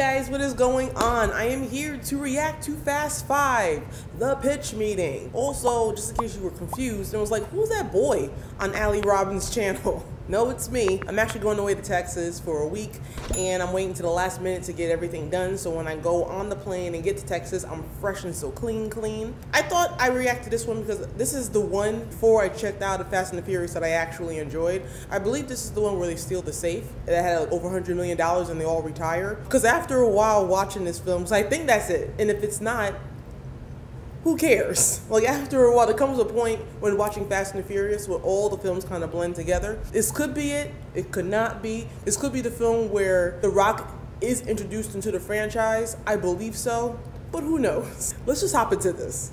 guys, what is going on? I am here to react to Fast Five, the pitch meeting. Also, just in case you were confused and was like, who's that boy on Ali Robin's channel? No, it's me. I'm actually going away to Texas for a week and I'm waiting to the last minute to get everything done. So when I go on the plane and get to Texas, I'm fresh and so clean. I thought I reacted to this one because this is the one before I checked out of Fast and the Furious that I actually enjoyed. I believe this is the one where they steal the safe that had like over $100 million and they all retire. Because after a while watching this film, so I think that's it. And if it's not, who cares? Like after a while, there comes a point when watching Fast and the Furious where all the films kind of blend together. This could be it, it could not be. This could be the film where The Rock is introduced into the franchise. I believe so, but who knows? Let's just hop into this.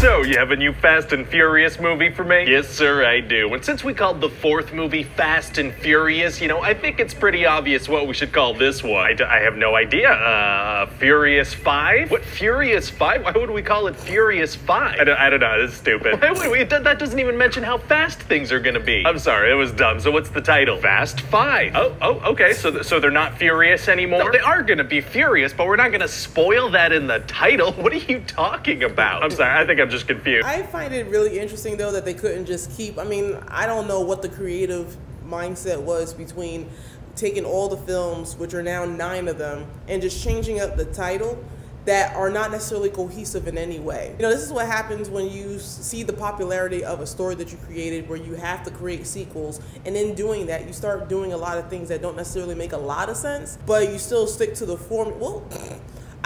So, you have a new Fast and Furious movie for me? Yes, sir, I do. And since we called the fourth movie Fast and Furious, you know, I think it's pretty obvious what we should call this one. I have no idea. Furious 5? What, Furious 5? Why would we call it Furious 5? I don't know, this is stupid. Why would we? That doesn't even mention how fast things are gonna be. I'm sorry, it was dumb. So what's the title? Fast 5. Oh, okay, so they're not furious anymore? No, they are gonna be furious, but we're not gonna spoil that in the title. What are you talking about? I'm sorry, I think I'm just confused. I find it really interesting though that they couldn't just keep, I mean, I don't know what the creative mindset was between taking all the films, which are now 9 of them, and just changing up the title that are not necessarily cohesive in any way. You know, this is what happens when you see the popularity of a story that you created where you have to create sequels, and in doing that, you start doing a lot of things that don't necessarily make a lot of sense, but you still stick to the form. Well,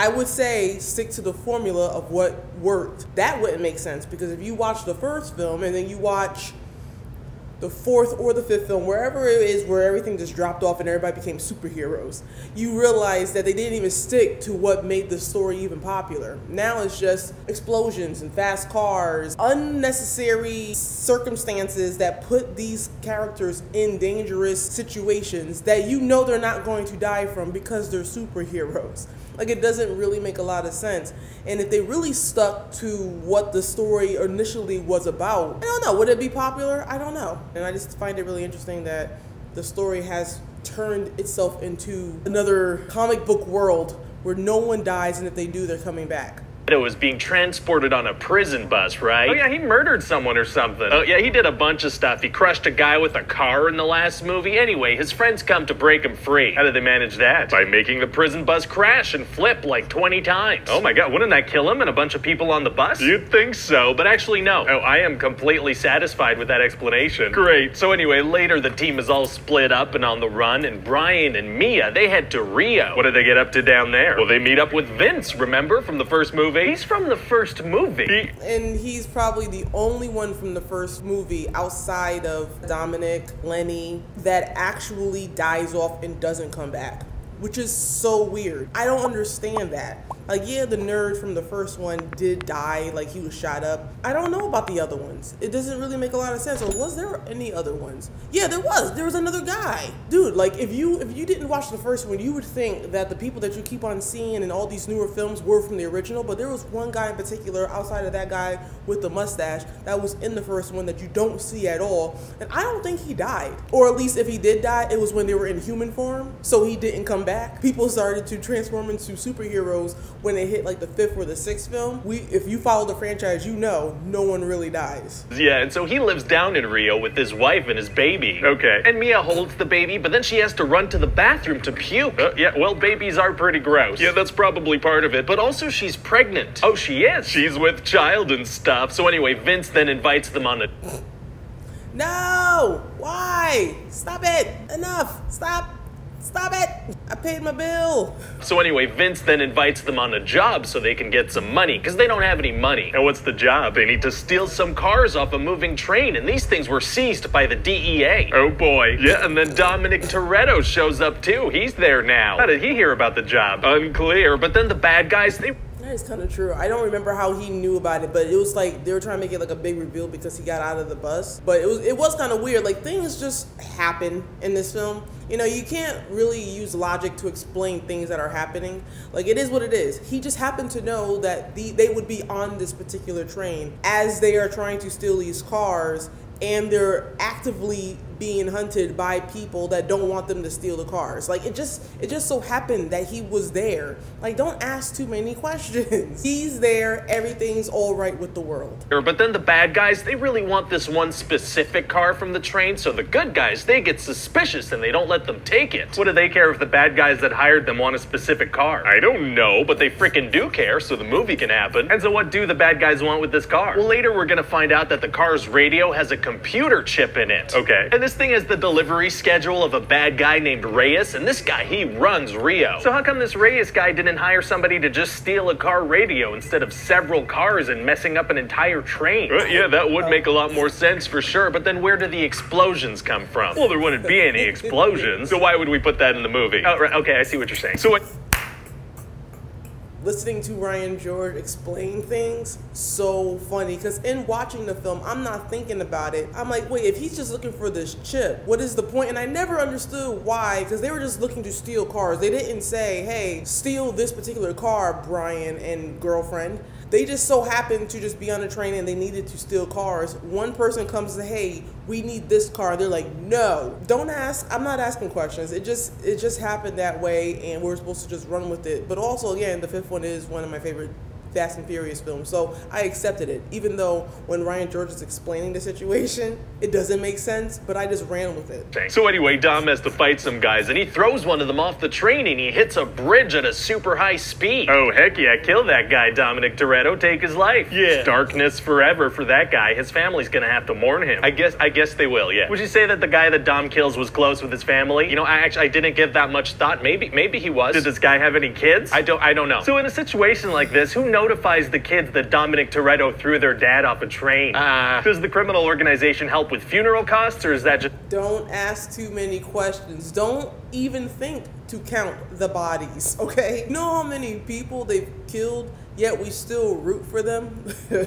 I would say stick to the formula of what worked. That wouldn't make sense because if you watch the first film and then you watch the fourth or the fifth film, wherever it is where everything just dropped off and everybody became superheroes, you realize that they didn't even stick to what made the story even popular. Now it's just explosions and fast cars, unnecessary circumstances that put these characters in dangerous situations that you know they're not going to die from because they're superheroes. Like, it doesn't really make a lot of sense. And if they really stuck to what the story initially was about, I don't know, would it be popular? I don't know. And I just find it really interesting that the story has turned itself into another comic book world where no one dies, and if they do, they're coming back. Toretto was being transported on a prison bus, right? Oh yeah, he murdered someone or something. Oh yeah, he did a bunch of stuff. He crushed a guy with a car in the last movie. Anyway, his friends come to break him free. How did they manage that? By making the prison bus crash and flip like 20 times. Oh my god, wouldn't that kill him and a bunch of people on the bus? You'd think so, but actually no. Oh, I am completely satisfied with that explanation. Great. So anyway, later the team is all split up and on the run, and Brian and Mia, they head to Rio. What did they get up to down there? Well, they meet up with Vince, remember, from the first movie? He's from the first movie. And he's probably the only one from the first movie outside of Dominic, Lenny, that actually dies off and doesn't come back, which is so weird. I don't understand that. Like, yeah, the nerd from the first one did die, like he was shot up. I don't know about the other ones. It doesn't really make a lot of sense. Or was there any other ones? Yeah, there was. There was another guy. Dude, like, if you didn't watch the first one, you would think that the people that you keep on seeing in all these newer films were from the original, but there was one guy in particular outside of that guy with the mustache that was in the first one that you don't see at all. And I don't think he died. Or at least if he did die, it was when they were in human form, so he didn't come back. People started to transform into superheroes when they hit like the fifth or the sixth film. If you follow the franchise, you know no one really dies. Yeah, and so he lives down in Rio with his wife and his baby. Okay. And Mia holds the baby, but then she has to run to the bathroom to puke. Yeah, well, babies are pretty gross. Yeah, that's probably part of it. But also she's pregnant. Oh, she is? She's with child and stuff. So anyway, Vince then invites them on a... No! Why? Stop it! Enough! Stop! Stop it! I paid my bill! So anyway, Vince then invites them on a job so they can get some money, because they don't have any money. And what's the job? They need to steal some cars off a moving train, and these things were seized by the DEA. Oh boy. Yeah, and then Dominic Toretto shows up too. He's there now. How did he hear about the job? Unclear, but then the bad guys, they... That is kind of true. I don't remember how he knew about it, but it was like they were trying to make it like a big reveal because he got out of the bus. But it was kind of weird. Like, things just happen in this film. You know, you can't really use logic to explain things that are happening. Like, it is what it is. He just happened to know that they would be on this particular train as they are trying to steal these cars, and they're actively being hunted by people that don't want them to steal the cars. Like, it just so happened that he was there. Like, don't ask too many questions. He's there, everything's all right with the world. But then the bad guys, they really want this one specific car from the train, so the good guys, they get suspicious and they don't let them take it. What do they care if the bad guys that hired them want a specific car? I don't know, but they freaking do care, so the movie can happen. And so what do the bad guys want with this car? Well, later we're gonna find out that the car's radio has a computer chip in it. Okay. And this thing has the delivery schedule of a bad guy named Reyes, and this guy, he runs Rio. So how come this Reyes guy didn't hire somebody to just steal a car radio instead of several cars and messing up an entire train? Yeah, that would make a lot more sense for sure, but then where do the explosions come from? Well, there wouldn't be any explosions, so why would we put that in the movie? Oh, right, okay, I see what you're saying. So listening to Ryan George explain things, so funny, because in watching the film, I'm not thinking about it. I'm like, wait, if he's just looking for this chip, what is the point? And I never understood why, because they were just looking to steal cars. They didn't say, hey, steal this particular car, Brian and girlfriend. They just so happened to just be on a train and they needed to steal cars. One person comes and says, hey, we need this car. They're like, no, don't ask. I'm not asking questions. It just happened that way, and we're supposed to just run with it. But also, again, the fifth one is one of my favorite Fast and Furious films, so I accepted it, even though when Ryan George is explaining the situation, it doesn't make sense, but I just ran with it. So anyway, Dom has to fight some guys, and he throws one of them off the train, and he hits a bridge at a super high speed. Oh, heck yeah, kill that guy, Dominic Toretto, take his life. Yeah. Darkness forever for that guy. His family's gonna have to mourn him. I guess they will, yeah. Would you say that the guy that Dom kills was close with his family? You know, I didn't give that much thought. Maybe he was. Did this guy have any kids? I don't know. So in a situation like this, who knows? Notifies the kids that Dominic Toretto threw their dad off a train. Does the criminal organization help with funeral costs, or is that just... Don't ask too many questions. Don't even think to count the bodies, okay? You know how many people they've killed, yet we still root for them?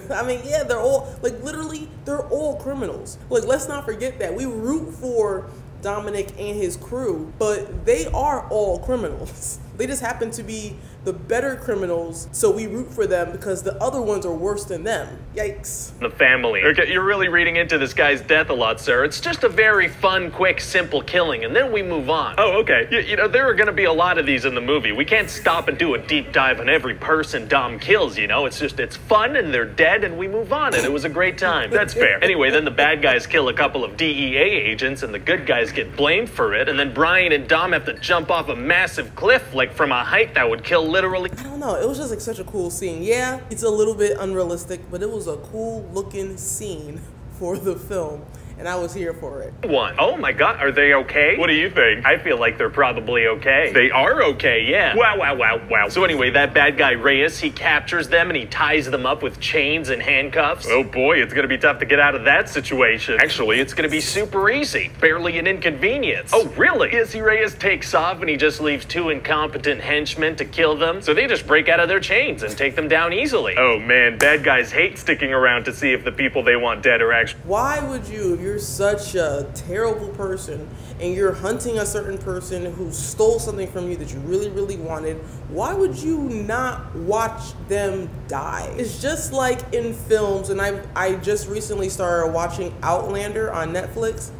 I mean, yeah, they're all, like, literally, they're all criminals. Like, let's not forget that. We root for Dominic and his crew, but they are all criminals. They just happen to be the better criminals, so we root for them because the other ones are worse than them. Yikes. The family. Okay, you're really reading into this guy's death a lot, sir. It's just a very fun, quick, simple killing, and then we move on. Oh, okay. You know, there are gonna be a lot of these in the movie. We can't stop and do a deep dive on every person Dom kills, you know? It's just, it's fun, and they're dead, and we move on, and it was a great time. That's fair. Anyway, then the bad guys kill a couple of DEA agents, and the good guys get blamed for it, and then Brian and Dom have to jump off a massive cliff, like from a height that would kill literally. I don't know, it was just like such a cool scene. Yeah, it's a little bit unrealistic, but it was a cool looking scene for the film, and I was here for it. One. Oh my god, are they okay? What do you think? I feel like they're probably okay. They are okay, yeah. Wow, wow, wow, wow. So anyway, that bad guy Reyes, he captures them and he ties them up with chains and handcuffs. Oh boy, it's gonna be tough to get out of that situation. Actually, it's gonna be super easy. Barely an inconvenience. Oh really? Izzy Reyes takes off and he just leaves two incompetent henchmen to kill them. So they just break out of their chains and take them down easily. Oh man, bad guys hate sticking around to see if the people they want dead are actually... Why would you, if you're such a terrible person and you're hunting a certain person who stole something from you that you really, really wanted, why would you not watch them die? It's just like in films, and I just recently started watching Outlander on Netflix.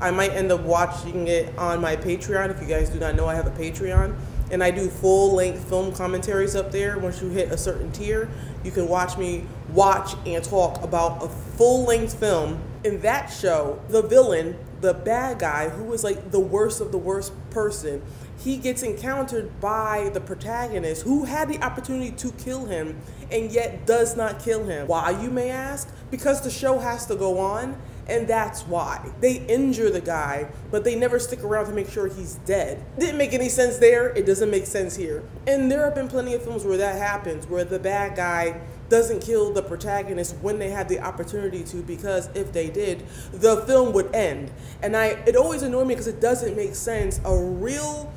I might end up watching it on my Patreon. If you guys do not know, I have a Patreon, and I do full-length film commentaries up there. Once you hit a certain tier, you can watch me watch and talk about a full-length film. In that show, the villain, the bad guy, who is like the worst of the worst person, he gets encountered by the protagonist who had the opportunity to kill him and yet does not kill him. Why, you may ask? Because the show has to go on, and that's why. They injure the guy, but they never stick around to make sure he's dead. Didn't make any sense there. It doesn't make sense here. And there have been plenty of films where that happens, where the bad guy doesn't kill the protagonist when they had the opportunity to, because if they did, the film would end. And it always annoyed me because it doesn't make sense. A real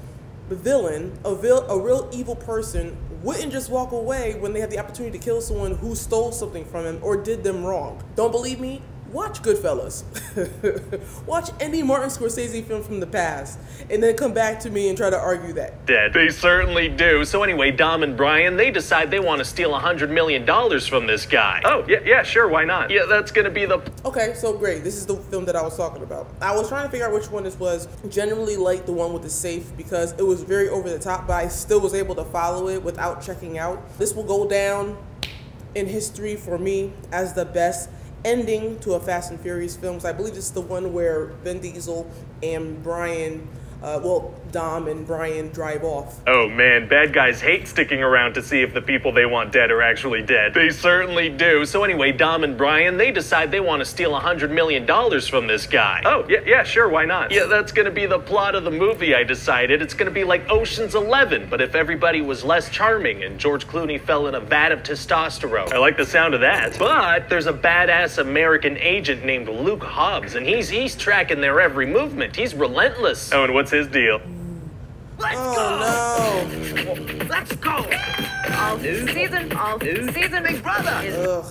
villain, a real evil person wouldn't just walk away when they had the opportunity to kill someone who stole something from him or did them wrong. Don't believe me? Watch Goodfellas. Watch any Martin Scorsese film from the past and then come back to me and try to argue that. They certainly do. So anyway, Dom and Brian, they decide they want to steal $100 million from this guy. Oh, yeah, sure, why not? Yeah, that's gonna be the... Okay, so great, this is the film that I was talking about. I was trying to figure out which one this was. Generally like the one with the safe because it was very over the top, but I still was able to follow it without checking out. This will go down in history for me as the best ending to a Fast and Furious film. So I believe it's the one where Vin Diesel and Brian, Dom and Brian drive off. Oh man, bad guys hate sticking around to see if the people they want dead are actually dead. They certainly do. So anyway, Dom and Brian, they decide they want to steal $100 million from this guy. Oh, yeah, sure, why not? Yeah, that's gonna be the plot of the movie, I decided. It's gonna be like Ocean's 11, but if everybody was less charming and George Clooney fell in a vat of testosterone. I like the sound of that. But there's a badass American agent named Luke Hobbs, and he's tracking their every movement. He's relentless. Oh, and what's his deal? Let's go! No. Let's go! All season, big brother! Ugh.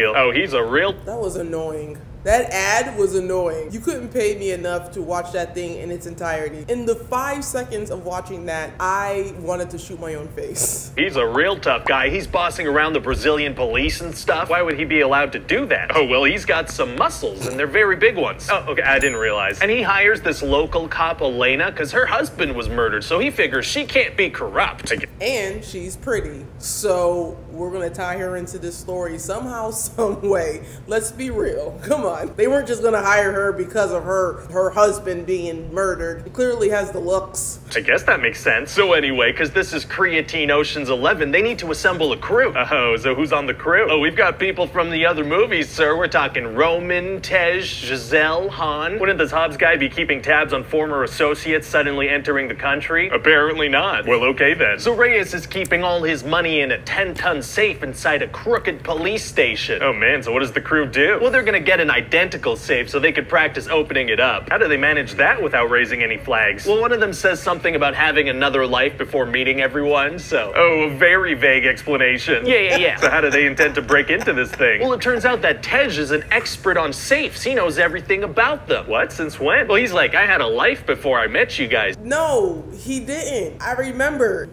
Oh, he's a real... That was annoying. That ad was annoying. You couldn't pay me enough to watch that thing in its entirety. In the 5 seconds of watching that, I wanted to shoot my own face. He's a real tough guy. He's bossing around the Brazilian police and stuff. Why would he be allowed to do that? Oh, well, he's got some muscles, and they're very big ones. Oh, okay, I didn't realize. And he hires this local cop, Elena, because her husband was murdered, so he figures she can't be corrupt. And she's pretty, so we're gonna tie her into this story somehow, some way. Let's be real, come on. They weren't just gonna hire her because of her husband being murdered. He clearly has the looks. I guess that makes sense. So anyway, because this is Creatine Ocean's 11, they need to assemble a crew. Oh, so who's on the crew? Oh, we've got people from the other movies, sir. We're talking Roman, Tej, Giselle, Han. Wouldn't this Hobbs guy be keeping tabs on former associates suddenly entering the country? Apparently not. Well, okay then. So Reyes is keeping all his money in a 10-ton safe inside a crooked police station. Oh man, so what does the crew do? Well, they're gonna get an identical safe so they could practice opening it up. How do they manage that without raising any flags? Well, one of them says something about having another life before meeting everyone, so... Oh, a very vague explanation. Yeah. So how do they intend to break into this thing? Well, it turns out that Tej is an expert on safes. He knows everything about them. What? Since when? Well, he's like, I had a life before I met you guys. No, he didn't. I remember.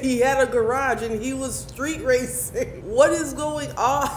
He had a garage and he was street racing. What is going on?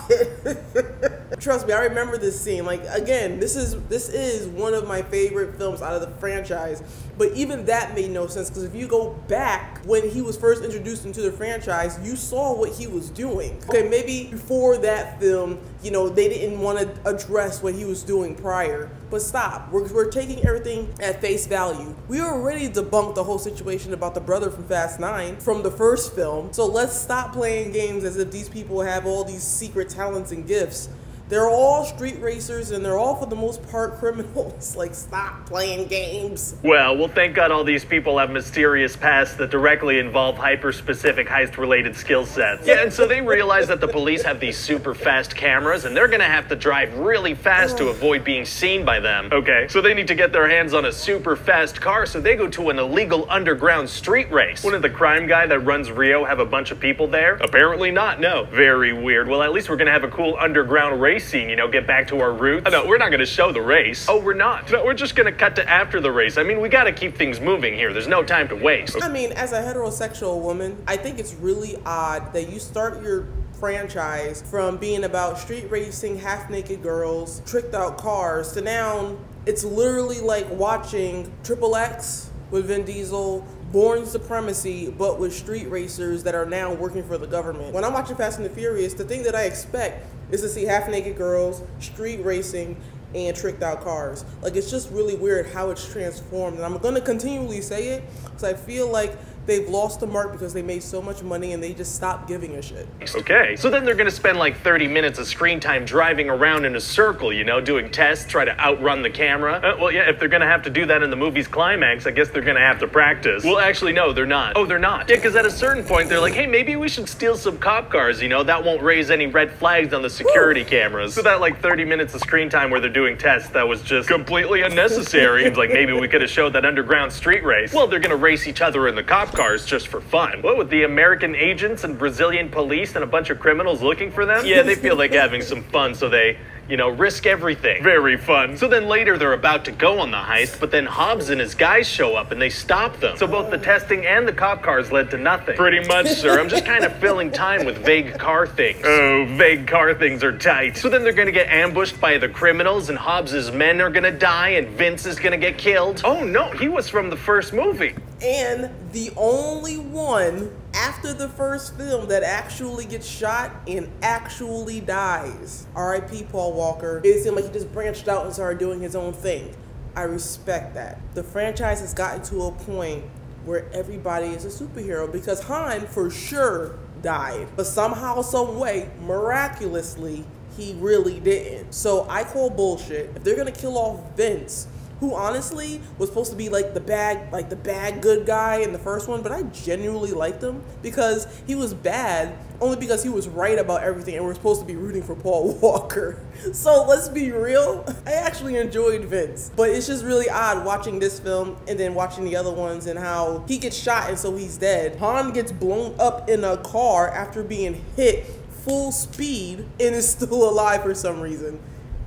Trust me, I remember this scene. Like, again, this is one of my favorite films out of the franchise, but even that made no sense because if you go back when he was first introduced into the franchise, you saw what he was doing. Okay, maybe before that film, you know, they didn't want to address what he was doing prior, but stop. We're taking everything at face value. We already debunked the whole situation about the brother from Fast 9 from the first film, so let's stop playing games as if these people have all these secret talents and gifts. They're all street racers, and they're all, for the most part, criminals. Like, stop playing games. Well, thank God all these people have mysterious pasts that directly involve hyper-specific heist-related skill sets. Yeah, and so they realize that the police have these super-fast cameras, and they're gonna have to drive really fast to avoid being seen by them. Okay, so they need to get their hands on a super-fast car, so they go to an illegal underground street race. Wouldn't the crime guy that runs Rio have a bunch of people there? Apparently not, no. Very weird. Well, at least we're gonna have a cool underground race scene, you know, get back to our roots. Oh, no, we're not gonna show the race. Oh, we're not. No, we're just gonna cut to after the race. I mean, we gotta keep things moving here. There's no time to waste. I mean, as a heterosexual woman, I think it's really odd that you start your franchise from being about street racing, half-naked girls, tricked out cars, to now it's literally like watching Triple X with Vin Diesel, Born Supremacy, but with street racers that are now working for the government. When I'm watching Fast and the Furious, the thing that I expect is to see half-naked girls, street racing, and tricked out cars. Like, it's just really weird how it's transformed. And I'm gonna continually say it, because I feel like they've lost the mark because they made so much money and they just stopped giving a shit. Okay, so then they're gonna spend like 30 minutes of screen time driving around in a circle, you know, doing tests, try to outrun the camera. Well, yeah, if they're gonna have to do that in the movie's climax, I guess they're gonna have to practice. Well, actually, no, they're not. Oh, they're not. Yeah, because at a certain point, they're like, hey, maybe we should steal some cop cars, you know, that won't raise any red flags on the security cameras. So that like 30 minutes of screen time where they're doing tests, that was just completely unnecessary. It's like, maybe we could have showed that underground street race. Well, they're gonna race each other in the cop cars just for fun. What, with the American agents and Brazilian police and a bunch of criminals looking for them? Yeah, they feel like having some fun, so they, you know, risk everything. Very fun. So then later they're about to go on the heist, but then Hobbs and his guys show up and they stop them. So both the testing and the cop cars led to nothing. Pretty much, sir. I'm just kind of filling time with vague car things. Oh, vague car things are tight. So then they're gonna get ambushed by the criminals and Hobbs's men are gonna die and Vince is gonna get killed. Oh no, he was from the first movie. And the only one after the first film that actually gets shot and actually dies. R.I.P. Paul Walker. It seemed like he just branched out and started doing his own thing. I respect that. The franchise has gotten to a point where everybody is a superhero because Han for sure died. But somehow, some way, miraculously, he really didn't. So I call bullshit. If they're gonna kill off Vince, who honestly was supposed to be like the bad good guy in the first one, but I genuinely liked him because he was bad only because he was right about everything and we're supposed to be rooting for Paul Walker. So let's be real, I actually enjoyed Vince, but it's just really odd watching this film and then watching the other ones and how he gets shot and so he's dead. Han gets blown up in a car after being hit full speed and is still alive for some reason.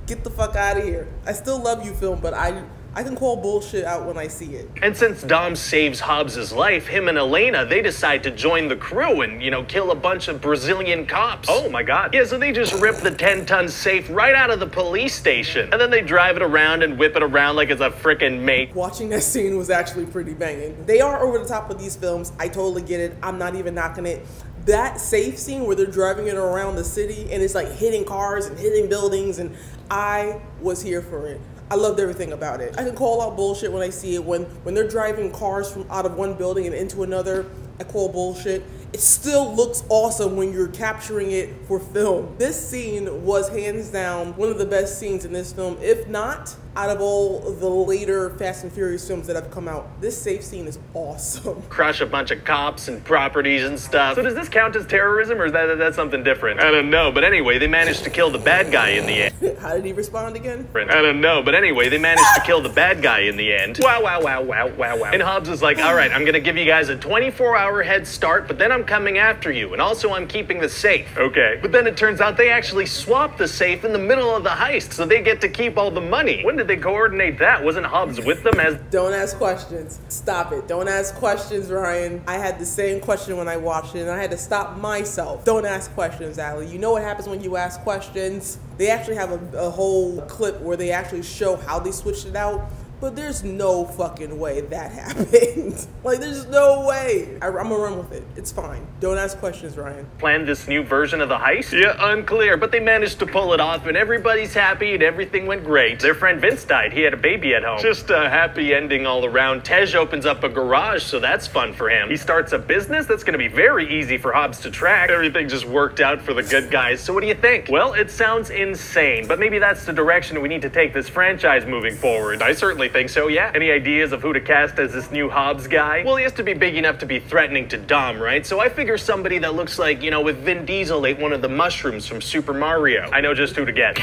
Get the fuck out of here. I still love you, film, but I can call bullshit out when I see it. And since Dom saves Hobbs's life, him and Elena, they decide to join the crew and, you know, kill a bunch of Brazilian cops. Oh my God. Yeah, so they just rip the 10-ton safe right out of the police station. And then they drive it around and whip it around like it's a frickin' mate. Watching that scene was actually pretty banging. They are over the top with these films. I totally get it. I'm not even knocking it. That safe scene where they're driving it around the city and it's like hitting cars and hitting buildings, and I was here for it. I loved everything about it. I can call out bullshit when I see it. When they're driving cars from out of one building and into another, I call bullshit. It still looks awesome when you're capturing it for film. This scene was hands down one of the best scenes in this film, if not out of all the later Fast and Furious films that have come out. This safe scene is awesome. Crush a bunch of cops and properties and stuff. So does this count as terrorism or is that's something different? I don't know, but anyway, they managed to kill the bad guy in the end. How did he respond again? I don't know, but anyway, they managed to kill the bad guy in the end. Wow, wow, wow, wow, wow, wow. And Hobbs is like, all right, I'm gonna give you guys a 24-hour head start, but then I'm coming after you, and also I'm keeping the safe. Okay. But then it turns out they actually swapped the safe in the middle of the heist, so they get to keep all the money. When did they coordinate that? Wasn't Hobbs with them as— Don't ask questions. Stop it. Don't ask questions, Ryan. I had the same question when I watched it, and I had to stop myself. Don't ask questions, Allie. You know what happens when you ask questions? They actually have a whole clip where they actually show how they switched it out. But there's no fucking way that happened. Like, there's no way. I'm gonna run with it. It's fine. Don't ask questions, Ryan. Planned this new version of the heist? Yeah, unclear, but they managed to pull it off and everybody's happy and everything went great. Their friend Vince died. He had a baby at home. Just a happy ending all around. Tej opens up a garage, so that's fun for him. He starts a business? That's gonna be very easy for Hobbs to track. Everything just worked out for the good guys. So what do you think? Well, it sounds insane, but maybe that's the direction we need to take this franchise moving forward. I certainly think so, yeah. Any ideas of who to cast as this new Hobbs guy? Well, he has to be big enough to be threatening to Dom, right? So I figure somebody that looks like, you know, if Vin Diesel ate one of the mushrooms from Super Mario. I know just who to get.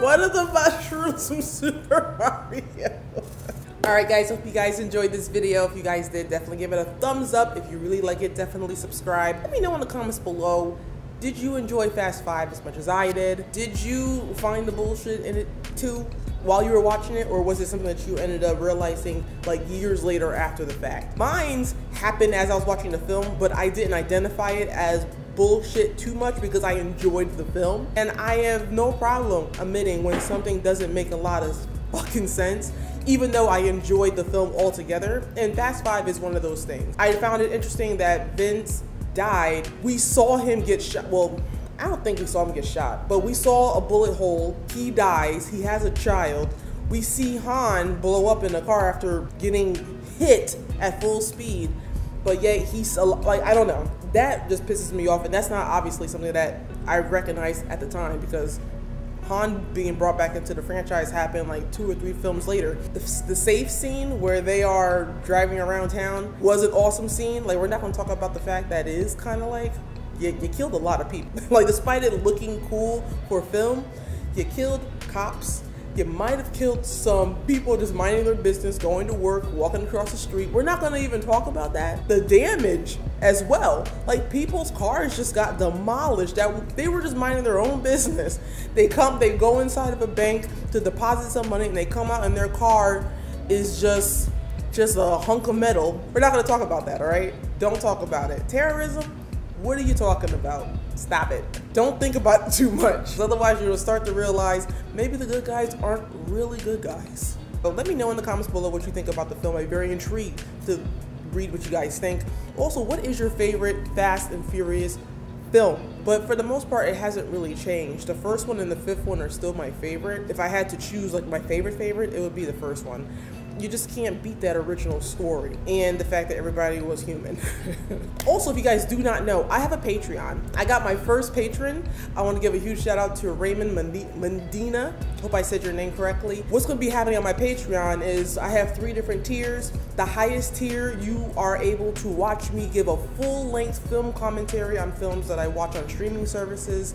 One of the mushrooms from Super Mario. Alright guys, hope you guys enjoyed this video. If you guys did, definitely give it a thumbs up. If you really like it, definitely subscribe. Let me know in the comments below. Did you enjoy Fast Five as much as I did? Did you find the bullshit in it too while you were watching it, or was it something that you ended up realizing like years later after the fact? Mine's happened as I was watching the film, but I didn't identify it as bullshit too much because I enjoyed the film. And I have no problem admitting when something doesn't make a lot of fucking sense, even though I enjoyed the film altogether. And Fast Five is one of those things. I found it interesting that Vince died. We saw him get shot. Well, I don't think we saw him get shot, but we saw a bullet hole. He dies. He has a child. We see Han blow up in a car after getting hit at full speed, but yet he's like, I don't know. That just pisses me off, and that's not obviously something that I recognized at the time because Han being brought back into the franchise happened like 2 or 3 films later. The safe scene where they are driving around town was an awesome scene. Like, we're not going to talk about the fact that it is kind of like, you killed a lot of people. Like, despite it looking cool for film, you killed cops, You might have killed some people just minding their business, going to work, walking across the street. We're not going to even talk about that. The damage as well. Like, people's cars just got demolished. That they were just minding their own business. They go inside of a bank to deposit some money, and they come out, and their car is just a hunk of metal. We're not going to talk about that, all right? Don't talk about it. Terrorism? What are you talking about? Stop it. Don't think about it too much. Otherwise, you'll start to realize maybe the good guys aren't really good guys. But let me know in the comments below what you think about the film. I'm very intrigued to read what you guys think. Also, what is your favorite Fast and Furious film? But for the most part, it hasn't really changed. The first one and the fifth one are still my favorite. If I had to choose like my favorite, it would be the first one. You just can't beat that original story and the fact that everybody was human. Also, if you guys do not know, I have a Patreon. I got my first patron. I want to give a huge shout out to Raymond Mendina. Hope I said your name correctly. What's going to be happening on my Patreon is I have 3 different tiers. The highest tier, you are able to watch me give a full-length film commentary on films that I watch on streaming services.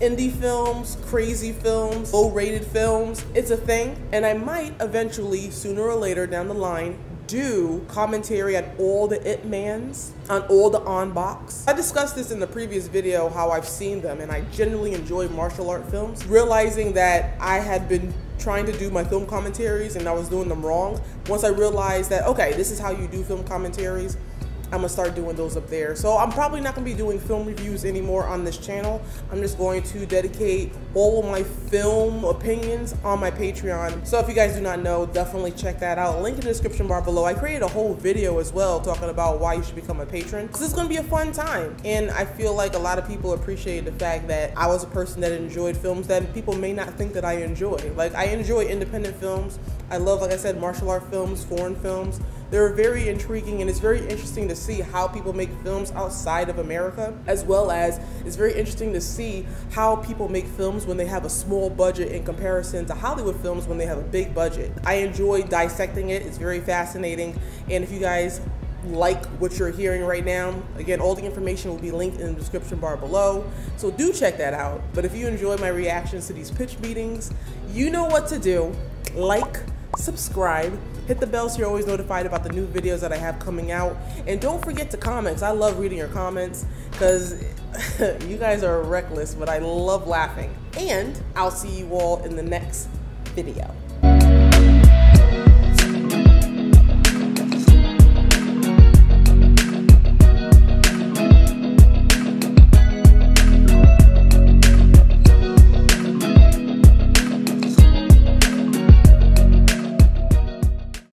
Indie films, crazy films, low-rated films, it's a thing. And I might eventually, sooner or later down the line, do commentary on all the Ip Mans, on all the Onbox. I discussed this in the previous video, how I've seen them, and I generally enjoy martial art films. Realizing that I had been trying to do my film commentaries and I was doing them wrong, once I realized that, okay, this is how you do film commentaries, I'm gonna start doing those up there. So I'm probably not gonna be doing film reviews anymore on this channel. I'm just going to dedicate all of my film opinions on my Patreon. So if you guys do not know, definitely check that out. Link in the description bar below. I created a whole video as well talking about why you should become a patron, because it's gonna be a fun time. And I feel like a lot of people appreciate the fact that I was a person that enjoyed films that people may not think that I enjoy. Like, I enjoy independent films. I love, like I said, martial art films, foreign films. They're very intriguing, and it's very interesting to see how people make films outside of America, as well as it's very interesting to see how people make films when they have a small budget in comparison to Hollywood films when they have a big budget. I enjoy dissecting it. It's very fascinating. And if you guys like what you're hearing right now, again, all the information will be linked in the description bar below, so do check that out. But if you enjoy my reactions to these pitch meetings, you know what to do. Like, subscribe, hit the bell so you're always notified about the new videos that I have coming out. And don't forget to comment. I love reading your comments because you guys are reckless, but I love laughing. And I'll see you all in the next video.